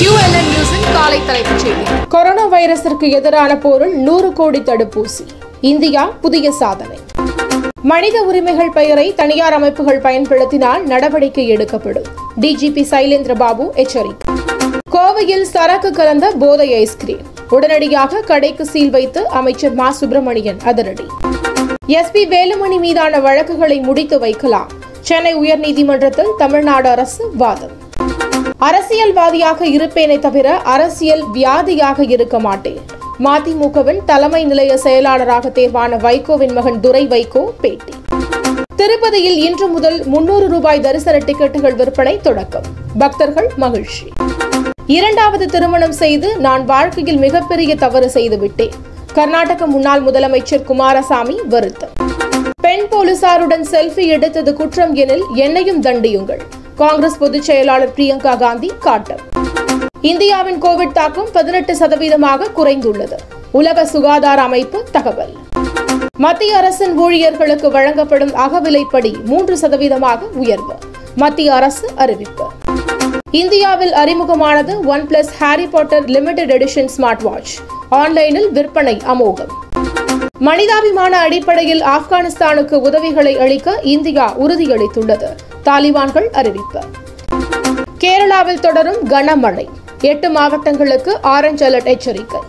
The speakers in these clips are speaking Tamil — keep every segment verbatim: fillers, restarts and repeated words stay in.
Q L N News in Kalai Thalaipuchethi. Coronavirus irukku edhirana poril நூறு கோடி தடுப்பூசி. இந்தியா புதிய சாதனை. மனித உரிமைகள் பெயரை தனியார் அமைப்புகள் பயன்படுத்தினால் நடவடிக்கை எடுக்கப்படும். D G P Sailendra Babu எச்சரிக்கை. கோவையில் சரக்கு கலந்த போதை ஐஸ்கிரீம். உடனடியாக கடைக்கு சீல் வைத்து அமைச்சர் மா சுப்பிரமணியன் அதிரடி. S P வேலுமணி மீதான வழக்குகளை முடித்து வைக்கலாம். சென்னை உயர்நீதிமன்றத்தில் தமிழ்நாடு அரசு வாதம். அரசியல்வாதியாக இருப்பேனே தவிர அரசியல் வியாதியாக இருக்க மாட்டேன். மதிமுகவின் தலைமை நிலைய செயலாளராக தேர்வான வைகோவின் மகன் துரை வைகோ பேட்டி. திருப்பதியில் இன்று முதல் முன்னூறு ரூபாய் தரிசன டிக்கெட்டுகள் விற்பனை தொடக்கம். பக்தர்கள் மகிழ்ச்சி. இரண்டாவது திருமணம் செய்து நான் வாழ்க்கையில் மிகப்பெரிய தவறு செய்துவிட்டேன். கர்நாடக முன்னாள் முதலமைச்சர் குமாரசாமி வருத்தம். பெண் போலீசாருடன் செல்ஃபி எடுத்தது குற்றம் எனில் என்னையும் தண்டியுங்கள். காங்கிரஸ் பொதுச் செயலாளர் பிரியங்கா காந்தி காட்டம். இந்தியாவின் கோவிட் தாக்கம் பதினெட்டு சதவீதமாக குறைந்துள்ளது. உலக சுகாதார அமைப்பு தகவல். மத்திய அரசின் ஊழியர்களுக்கு வழங்கப்படும் அகவிலைப்படி மூன்று சதவீதமாக உயர்வு. மத்திய அரசு அறிவிப்பு. இந்தியாவில் அறிமுகமானது one plus Harry Potter limited edition smart watch. ஆன்லைனில் விற்பனை அமோகம். மனிதாபிமான அடிப்படையில் ஆப்கானிஸ்தானுக்கு உதவிகளை அளிக்க இந்தியா உறுதியளித்துள்ளது. தாலிபான்கள் அறிவிப்பு. கேரளாவில் தொடரும் கனமழை. எட்டு மாவட்டங்களுக்கு ஆரஞ்சு அலர்ட் எச்சரிக்கை.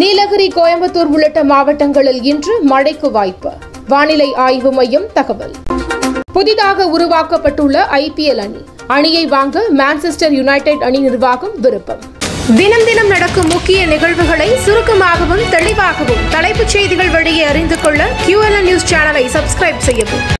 நீலகிரி, கோயம்புத்தூர் உள்ளிட்ட மாவட்டங்களில் இன்று மழைக்கு வாய்ப்பு. வானிலை ஆய்வு மையம் தகவல். புதிதாக உருவாக்கப்பட்டுள்ள ஐ பி எல் அணி அணியை வாங்க மான்செஸ்டர் யுனைடெட் அணி நிர்வாகம் விருப்பம். தினம் தினம் நடக்கும் முக்கிய நிகழ்வுகளை சுருக்கமாகவும் தெளிவாகவும் தலைப்புச் செய்திகள் வழியே அறிந்து கொள்ள Q L N நியூஸ் சேனலை சப்ஸ்கிரைப் செய்யவும்.